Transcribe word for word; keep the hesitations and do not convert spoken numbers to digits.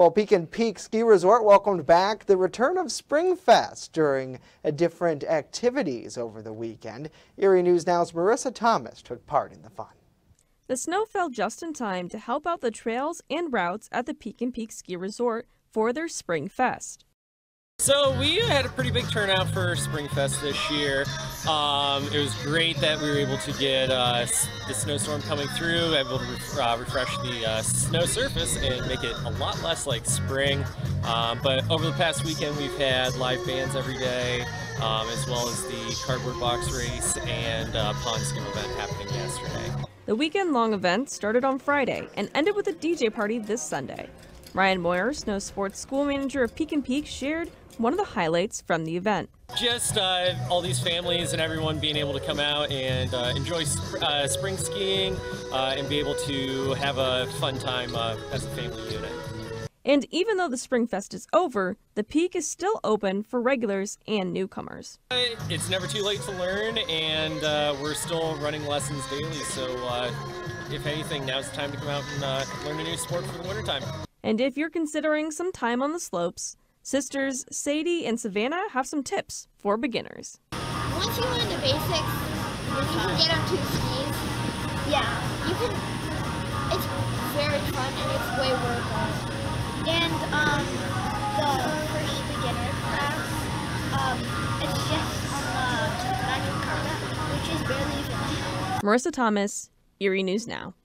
Well, Peek'n Peak Ski Resort welcomed back the return of Spring Fest during different activities over the weekend. Erie News Now's Marissa Thomas took part in the fun. The snow fell just in time to help out the trails and routes at the Peek'n Peak Ski Resort for their Spring Fest. So we had a pretty big turnout for Spring Fest this year. Um, it was great that we were able to get uh, the snowstorm coming through, able to re uh, refresh the uh, snow surface and make it a lot less like spring. Um, but over the past weekend, we've had live bands every day, um, as well as the cardboard box race and uh, pond skim event happening yesterday. The weekend-long event started on Friday and ended with a D J party this Sunday. Ryan Moyer, Snow Sports School Manager of Peek'n Peak, shared one of the highlights from the event. Just uh, all these families and everyone being able to come out and uh, enjoy sp uh, spring skiing uh, and be able to have a fun time uh, as a family unit. And even though the Spring Fest is over, the Peak is still open for regulars and newcomers. It's never too late to learn, and uh, we're still running lessons daily, so uh, if anything, now's the time to come out and uh, learn a new sport for the wintertime. And if you're considering some time on the slopes, sisters Sadie and Savannah have some tips for beginners. Once you learn the basics, you can get on two skis. Yeah, you can. It's very fun and it's way worthwhile. And um, the first beginner class, um, it's just on the magic carpet, which is barely finished. Marissa Thomas, Erie News Now.